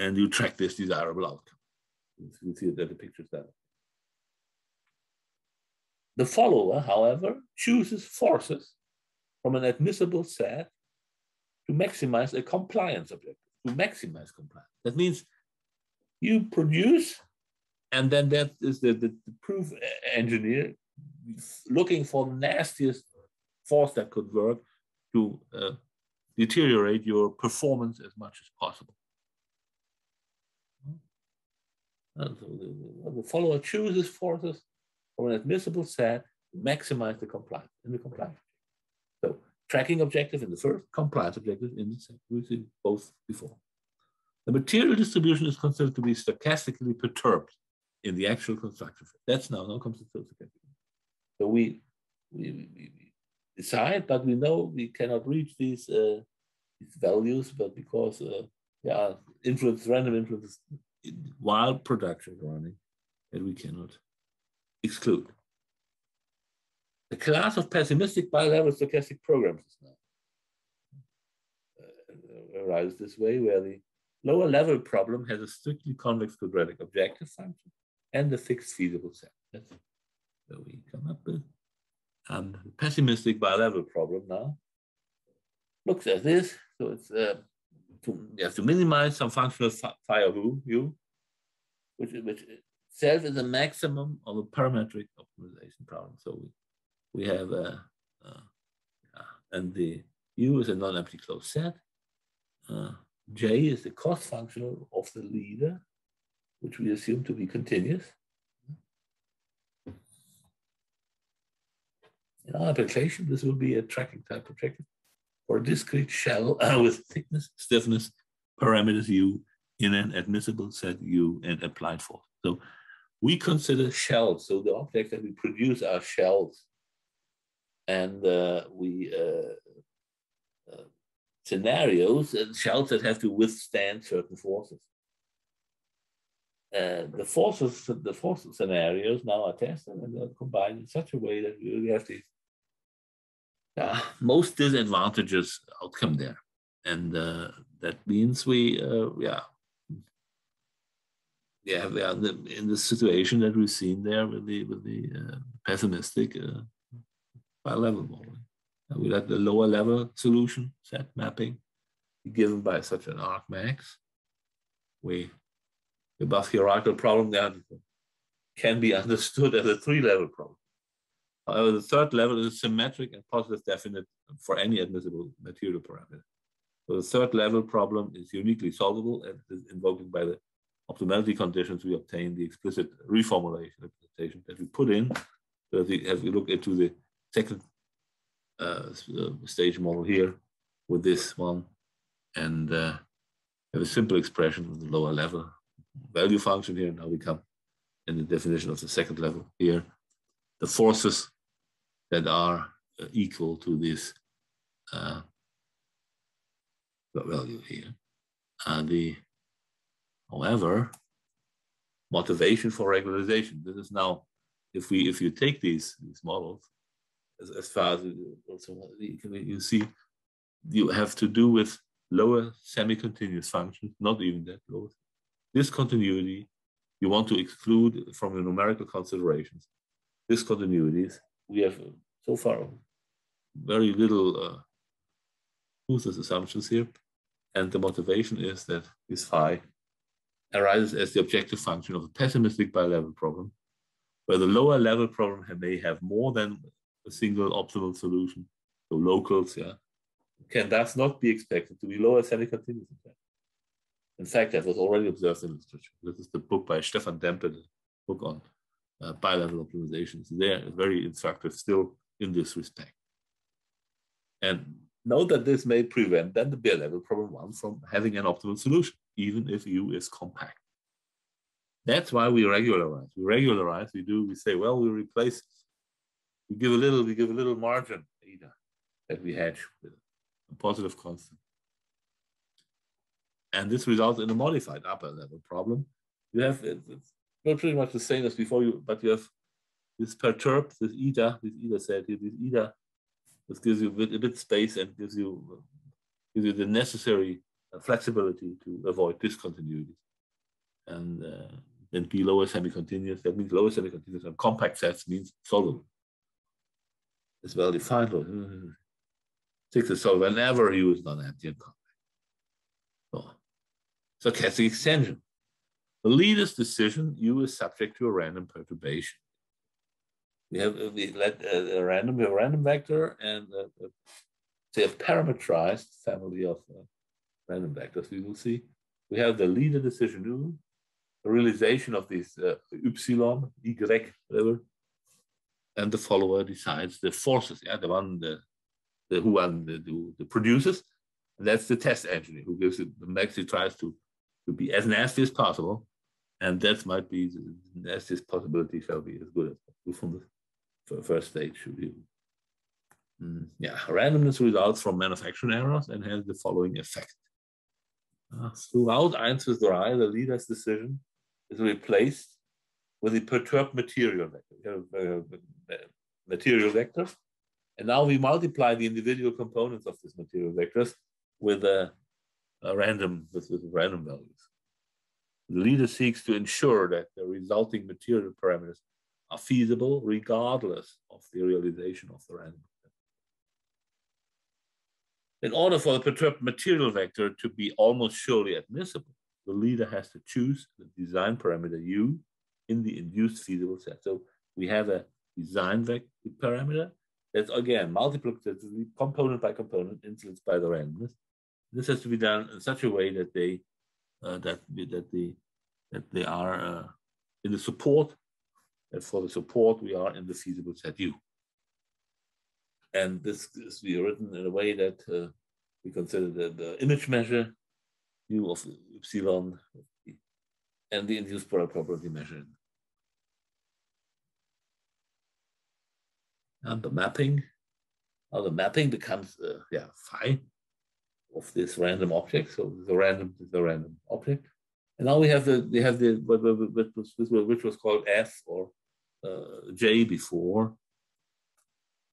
and you track this desirable outcome. You see that the picture is that. The follower, however, chooses forces from an admissible set to maximize a compliance objective, to maximize compliance. That means you produce, and then that is the, the, the proof engineer looking for the nastiest force that could work to uh, deteriorate your performance as much as possible. And so the, the follower chooses forces from an admissible set to maximize the compliance in the compliance. So tracking objective in the first, compliance objective in the second. We've seen both before. The material distribution is considered to be stochastically perturbed in the actual construction. That's now now comes to stochastic. So we we. we, we decide, but we know we cannot reach these, uh, these values, but because uh, there are influence, random influences while production is running that we cannot exclude. The class of pessimistic bilevel stochastic programs is now uh, arises this way, where the lower level problem has a strictly convex quadratic objective function and a fixed feasible set. That's what we come up with. And the pessimistic bilevel problem now looks at this. So it's uh, to, you have to minimize some functional fire u, which, which itself is a maximum of a parametric optimization problem. So we, we have, uh, uh, and the u is a non-empty closed set. Uh, J is the cost functional of the leader, which we assume to be continuous. In our application, this will be a tracking type objective for a discrete shell uh, with thickness, stiffness, parameters u in an admissible set u and applied force. So we consider shells. So the objects that we produce are shells. And uh, we uh, uh, scenarios and shells that have to withstand certain forces. Uh, the forces, the force scenarios now are tested and they're combined in such a way that we have the Uh, most disadvantageous outcome there, and uh, that means we, uh, yeah, yeah, we are in the situation that we've seen there with the with the uh, pessimistic uh, bilevel modeling. Uh, we let the lower level solution set mapping given by such an arc max. We the above hierarchical problem there can be understood as a three-level problem. However, the third level is symmetric and positive definite for any admissible material parameter. So the third level problem is uniquely solvable and is invoked by the optimality conditions. We obtain the explicit reformulation representation that we put in. So as we, as we look into the second uh, stage model here with this one, and uh, have a simple expression of the lower level value function here. Now we come in the definition of the second level here. The forces that are equal to this uh, value here. Uh, the, however, motivation for regularization. This is now, if we if you take these these models, as, as far as also you see, you have to do with lower semi-continuous functions, not even that low. Discontinuity, you want to exclude from the numerical considerations. Discontinuities, we have so far very little uh, toothless assumptions here. And the motivation is that this phi arises as the objective function of a pessimistic bilevel problem, where the lower level problem may have more than a single optimal solution, so locals, yeah, can thus not be expected to be lower semi-continuous. In fact, that was already observed in literature. This is the book by Stefan Dempe, the book on uh, bilevel optimizations. They are very instructive still in this respect. And note that this may prevent then the bilevel problem one from having an optimal solution, even if U is compact. That's why we regularize. We regularize, we do, we say, well, we replace, we give a little, we give a little margin either that we hedge with a positive constant. And this results in a modified upper level problem. You have, it's not pretty much the same as before, you, but you have this perturb, this eta, this eta set here, this eta. This gives you a bit, a bit space and gives you, gives you the necessary flexibility to avoid discontinuities. And uh, then be lower semi-continuous. That means lower semi-continuous and compact sets means solvable. It's well defined. Six is solved whenever U is non-empty and compact. So, stochastic extension. The leader's decision, U is subject to a random perturbation. We have we let a, a random we have a random vector and a, a, say a parametrized family of uh, random vectors. We will see. We have the leader decision U, the realization of this uh, epsilon y whatever, and the follower decides the forces. Yeah, the one the the who one the, the, the produces. And that's the test engineer who gives it the max. He tries to to be as nasty as possible, and that might be the nastiest possibility shall be as good as from the first stage should you. Mm, yeah, randomness results from manufacturing errors and has the following effect. Uh, throughout Einstein Drei, the leader's decision is replaced with the perturbed material vector. We have a material vector, and now we multiply the individual components of these material vectors with a, a random with, with random values. The leader seeks to ensure that the resulting material parameters are feasible regardless of the realization of the random. In order for the perturbed material vector to be almost surely admissible, the leader has to choose the design parameter U in the induced feasible set. So we have a design vector parameter that's again multiplicatively component by component influenced by the randomness. This has to be done in such a way that they uh, that that the that they are uh, in the support. And for the support, we are in the feasible set U. And this is written in a way that uh, we consider the, the image measure U of epsilon and the induced product property measure. And the mapping, now the mapping becomes uh, yeah phi of this random object. So the random is a random object. And now we have the we have the what, what, what was, which was called F or uh, J before.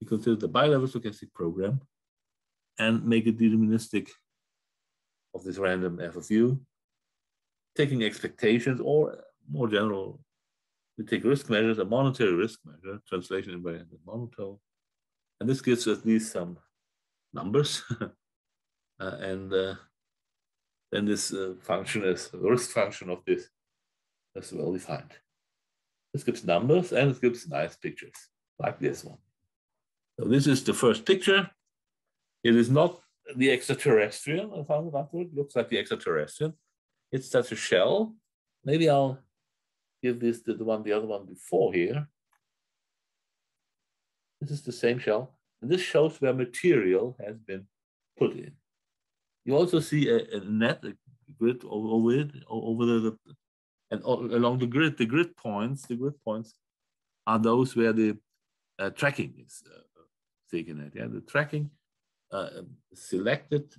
We consider the bilevel stochastic program and make it deterministic of this random F of U, taking expectations or more general, we take risk measures, a monetary risk measure, translation invariant and monotone, and this gives us at least some numbers, uh, and uh, then this uh, function is the risk function of this as well defined. This gives numbers and it gives nice pictures like this one. So this is the first picture. It is not the extraterrestrial. I found it afterward. It looks like the extraterrestrial. It's such a shell. Maybe I'll give this to the one, the other one before here. This is the same shell, and this shows where material has been put in. You also see a, a net, a grid over it, over the, the and all, along the grid. The grid points, the grid points, are those where the uh, tracking is uh, taken at. Yeah, the tracking uh, selected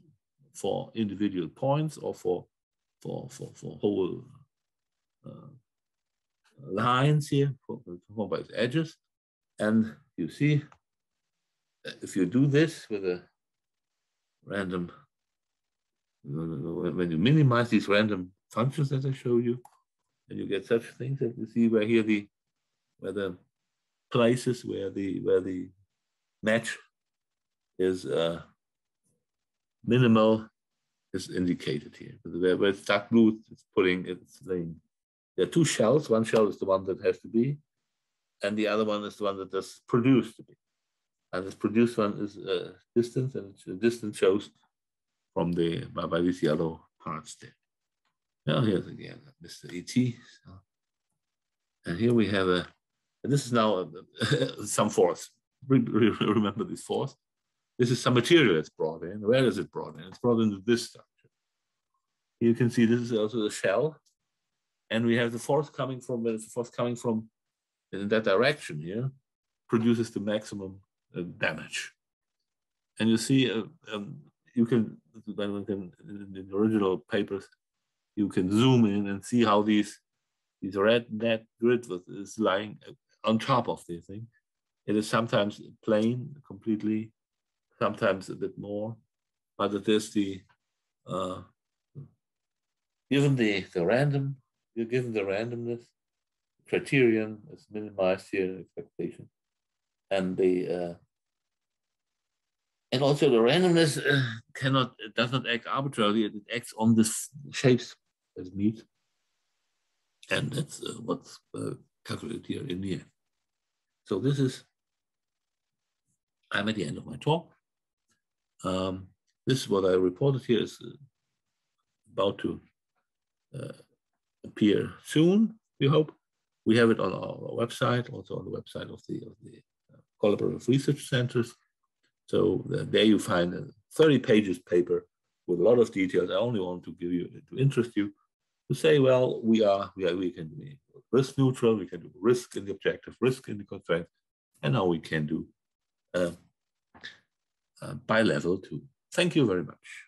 for individual points or for for for, for whole uh, lines here, for, for by its edges. And you see, if you do this with a random, when you minimize these random functions that I show you, and you get such things that you see where here the where the places where the where the match is uh, minimal is indicated here. Where, where it's dark blue, it's putting its lane. There are two shells. One shell is the one that has to be, and the other one is the one that does produce to be. And this produced one is uh, distance, and the distance shows from the by, by these yellow parts there. Now here's again Mister E T. So, and here we have a. And this is now a, some force. Remember this force. This is some material that's brought in. Where is it brought in? It's brought into this structure. You can see this is also the shell, and we have the force coming from the force coming from in that direction here produces the maximum uh, damage. And you see, uh, um, you can, when can in the original papers, you can zoom in and see how these these red net grid was, is lying on top of the thing. It is sometimes plain completely, sometimes a bit more, but it is the uh, given the the random, you're given the randomness, criterion is minimized here, expectation, and the uh, and also the randomness uh, cannot it does not act arbitrarily. It acts on the shapes as needs, and that's uh, what's uh, calculated here in the end. So this is. I'm at the end of my talk. Um, this, what I reported here, is uh, about to uh, appear soon, we hope. We have it on our website, also on the website of the, of the uh, collaborative research centers. So uh, there you find a thirty pages paper with a lot of details. I only want to give you, to interest you, to say, well, we are, we are, we can be risk neutral, we can do risk in the objective, risk in the constraint, and now we can do Uh, uh, by level two. Thank you very much.